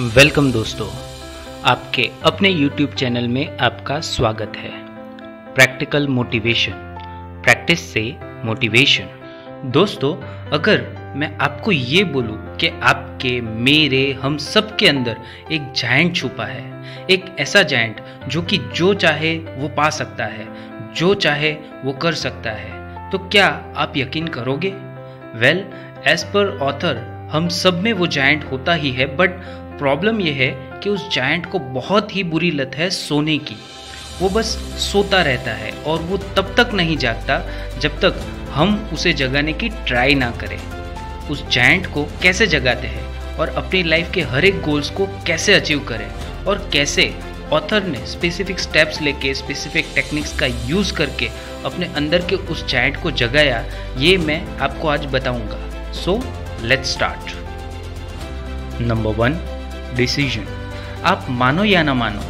Welcome दोस्तों, आपके अपने YouTube चैनल में आपका स्वागत है। प्रैक्टिकल मोटिवेशन, प्रैक्टिस से मोटिवेशन। दोस्तों, अगर मैं आपको ये बोलूँ कि आपके, मेरे, हम सब के अंदर एक जायंट छुपा है, एक ऐसा जायंट जो चाहे वो पा सकता है, जो चाहे वो कर सकता है, तो क्या आप यकीन करोगे? वेल, एज पर ऑथर हम सब में वो जायंट होता ही है, बट प्रॉब्लम यह है कि उस जायंट को बहुत ही बुरी लत है सोने की। वो बस सोता रहता है और वो तब तक नहीं जागता जब तक हम उसे जगाने की ट्राई ना करें। उस जायंट को कैसे जगाते हैं और अपनी लाइफ के हर एक गोल्स को कैसे अचीव करें और कैसे ऑथर ने स्पेसिफिक स्टेप्स लेके, स्पेसिफिक टेक्निक्स का यूज़ करके अपने अंदर के उस जायंट को जगाया, ये मैं आपको आज बताऊँगा। So let's start. Number 1, decision. आप मानो या ना मानो,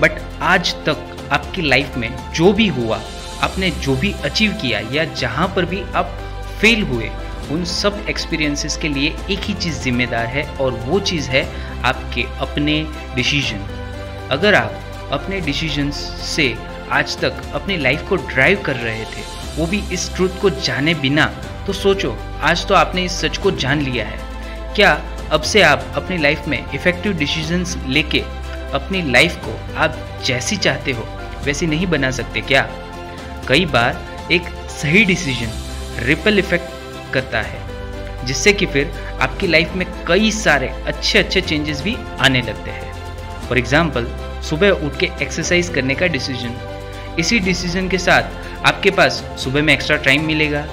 बट आज तक आपकी लाइफ में जो भी हुआ, आपने जो भी अचीव किया या जहाँ पर भी आप फेल हुए, उन सब एक्सपीरियंसेस के लिए एक ही चीज़ जिम्मेदार है और वो चीज़ है आपके अपने डिसीजन। अगर आप अपने डिसीजन से आज तक अपनी लाइफ को ड्राइव कर रहे थे, वो भी इस ट्रूथ को जाने बिना, तो सोचो आज तो आपने इस सच को जान लिया है। क्या अब से आप अपनी लाइफ में इफ़ेक्टिव डिसीजंस लेके अपनी लाइफ को आप जैसी चाहते हो वैसी नहीं बना सकते क्या? कई बार एक सही डिसीजन रिपल इफ़ेक्ट करता है, जिससे कि फिर आपकी लाइफ में कई सारे अच्छे अच्छे चेंजेस भी आने लगते हैं। फॉर एग्ज़ाम्पल, सुबह उठ के एक्सरसाइज करने का डिसीजन। इसी डिसीजन के साथ आपके पास सुबह में एक्स्ट्रा टाइम मिलेगा,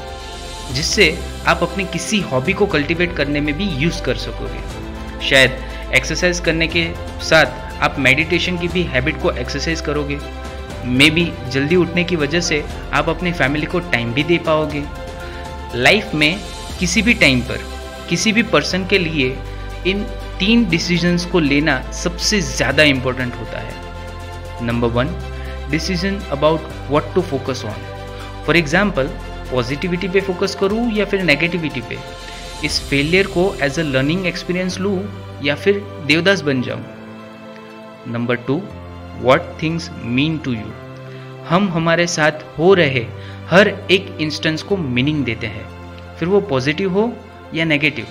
जिससे आप अपनी किसी हॉबी को कल्टीवेट करने में भी यूज़ कर सकोगे। शायद एक्सरसाइज करने के साथ आप मेडिटेशन की भी हैबिट को एक्सरसाइज करोगे। मे बी जल्दी उठने की वजह से आप अपनी फैमिली को टाइम भी दे पाओगे। लाइफ में किसी भी टाइम पर किसी भी पर्सन के लिए इन 3 डिसीजंस को लेना सबसे ज़्यादा इम्पोर्टेंट होता है। Number 1, decision about what to focus on. For example, positivity पे फोकस करूँ या फिर नेगेटिविटी पे, इस फेलियर को एज अ लर्निंग एक्सपीरियंस लूँ या फिर देवदास बन जाऊँ। Number 2, what things mean to you. हम हमारे साथ हो रहे हर एक इंस्टेंस को मीनिंग देते हैं, फिर वो पॉजिटिव हो या नेगेटिव।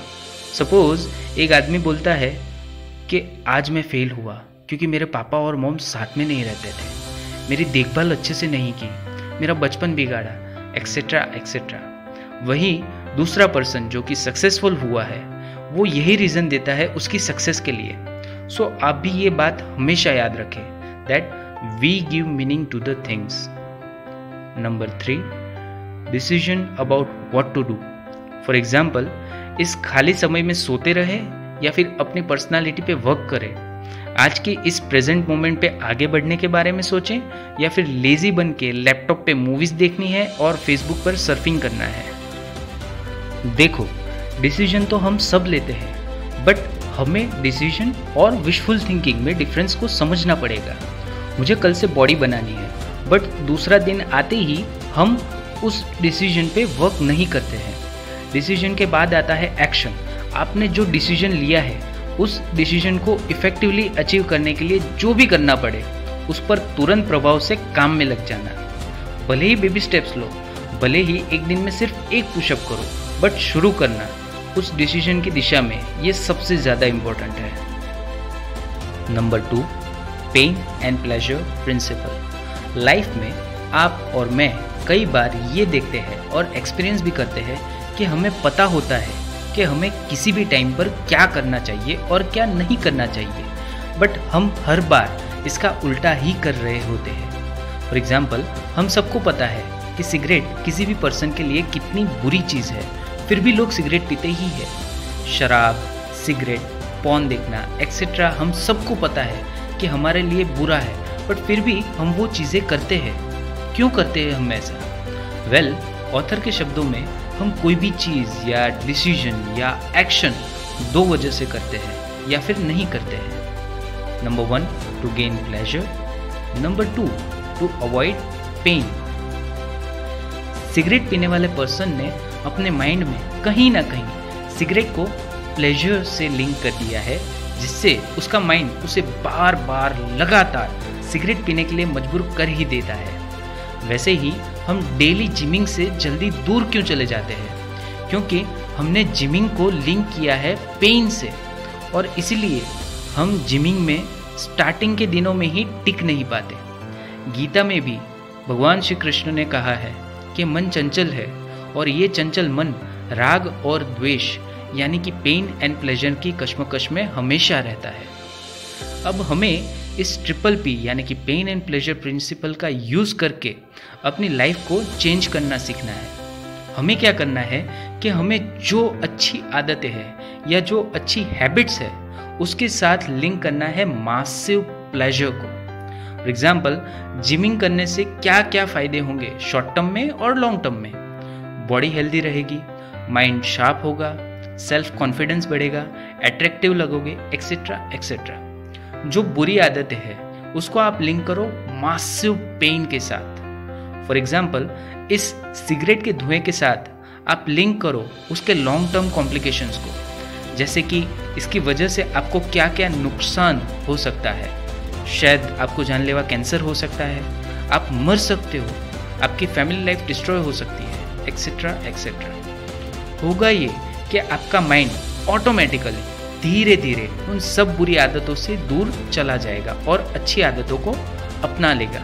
सपोज एक आदमी बोलता है कि आज मैं फेल हुआ क्योंकि मेरे पापा और मॉम साथ में नहीं रहते थे, मेरी देखभाल अच्छे से नहीं की, मेरा बचपन बिगाड़ा, एक्सेट्रा एक्सेट्रा। वहीं दूसरा पर्सन जो कि सक्सेसफुल हुआ है, वो यही रीज़न देता है उसकी सक्सेस के लिए। सो आप भी ये बात हमेशा याद रखें, that we give meaning to the things. Number 3, decision about what to do. For example, इस खाली समय में सोते रहे या फिर अपनी पर्सनालिटी पे वर्क करें। आज के इस प्रेजेंट मोमेंट पे आगे बढ़ने के बारे में सोचें या फिर लेजी बन के लैपटॉप पे मूवीज देखनी है और फेसबुक पर सर्फिंग करना है। देखो, डिसीजन तो हम सब लेते हैं, बट हमें डिसीजन और विशफुल थिंकिंग में डिफरेंस को समझना पड़ेगा। मुझे कल से बॉडी बनानी है, बट दूसरा दिन आते ही हम उस डिसीजन पे वर्क नहीं करते हैं। डिसीजन के बाद आता है एक्शन। आपने जो डिसीजन लिया है, उस डिसीजन को इफेक्टिवली अचीव करने के लिए जो भी करना पड़े, उस पर तुरंत प्रभाव से काम में लग जाना। भले ही बेबी स्टेप्स लो, भले ही एक दिन में सिर्फ एक पुशअप करो, बट शुरू करना उस डिसीजन की दिशा में, ये सबसे ज़्यादा इम्पोर्टेंट है। Number 2, pain and pleasure principle. Life में आप और मैं कई बार ये देखते हैं और एक्सपीरियंस भी करते हैं कि हमें पता होता है कि हमें किसी भी टाइम पर क्या करना चाहिए और क्या नहीं करना चाहिए, बट हम हर बार इसका उल्टा ही कर रहे होते हैं। फॉर एग्जाम्पल, हम सबको पता है कि सिगरेट किसी भी पर्सन के लिए कितनी बुरी चीज़ है, फिर भी लोग सिगरेट पीते ही है। शराब, सिगरेट, पॉर्न देखना, एक्सेट्रा, हम सबको पता है कि हमारे लिए बुरा है, बट फिर भी हम वो चीज़ें करते हैं। क्यों करते हैं हम ऐसा? वेल, ऑथर के शब्दों में, हम कोई भी चीज़ या डिसीजन या एक्शन 2 वजह से करते हैं या फिर नहीं करते हैं। Number 1, to gain pleasure. Number 2, to avoid pain. Cigarette पीने वाले पर्सन ने अपने माइंड में कहीं ना कहीं सिगरेट को प्लेजर से लिंक कर दिया है, जिससे उसका माइंड उसे बार बार लगातार सिगरेट पीने के लिए मजबूर कर ही देता है। वैसे ही हम डेली जिमिंग से जल्दी दूर क्यों चले जाते हैं, क्योंकि हमने जिमिंग को लिंक किया है पेन से, और इसीलिए हम जिमिंग में स्टार्टिंग के दिनों में ही टिक नहीं पाते। गीता में भी भगवान श्री कृष्ण ने कहा है कि मन चंचल है और ये चंचल मन राग और द्वेष यानी कि पेन एंड प्लेजर की कश्मकश में हमेशा रहता है। अब हमें इस PPP यानी कि पेन एंड प्लेजर प्रिंसिपल का यूज़ करके अपनी लाइफ को चेंज करना सीखना है। हमें क्या करना है कि हमें जो अच्छी आदतें हैं या जो अच्छी हैबिट्स है उसके साथ लिंक करना है मासिव प्लेजर को। फॉर एग्जाम्पल, जिमिंग करने से क्या क्या फ़ायदे होंगे शॉर्ट टर्म में और लॉन्ग टर्म में। बॉडी हेल्दी रहेगी, माइंड शार्प होगा, सेल्फ कॉन्फिडेंस बढ़ेगा, एट्रैक्टिव लगोगे, एक्सेट्रा एक्सेट्रा। जो बुरी आदतें हैं उसको आप लिंक करो मासिव पेन के साथ। फॉर एग्जाम्पल, इस सिगरेट के धुएं के साथ आप लिंक करो उसके लॉन्ग टर्म कॉम्प्लिकेशंस को, जैसे कि इसकी वजह से आपको क्या क्या नुकसान हो सकता है। शायद आपको जानलेवा कैंसर हो सकता है, आप मर सकते हो, आपकी फैमिली लाइफ डिस्ट्रॉय हो सकती है, एक्सेट्रा एक्सेट्रा। होगा ये कि आपका माइंड ऑटोमेटिकली धीरे धीरे उन सब बुरी आदतों से दूर चला जाएगा और अच्छी आदतों को अपना लेगा।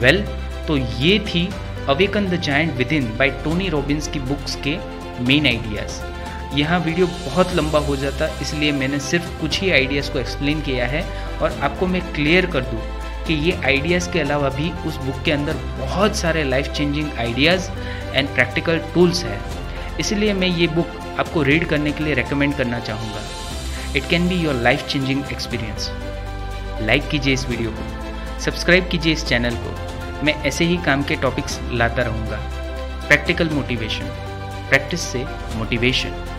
वेल, तो ये थी awaken the giant within by Tony Robbins की बुक्स के मेन आइडियाज़। यहाँ वीडियो बहुत लंबा हो जाता, इसलिए मैंने सिर्फ कुछ ही आइडियाज़ को एक्सप्लेन किया है। और आपको मैं क्लियर कर दूँ कि ये आइडियाज़ के अलावा भी उस बुक के अंदर बहुत सारे life changing ideas and practical tools हैं, इसलिए मैं ये बुक आपको रीड करने के लिए रेकमेंड करना चाहूँगा। It can be your life changing experience. Like कीजिए इस वीडियो को, सब्सक्राइब कीजिए इस चैनल को। मैं ऐसे ही काम के टॉपिक्स लाता रहूँगा। प्रैक्टिकल मोटिवेशन, प्रैक्टिस से मोटिवेशन।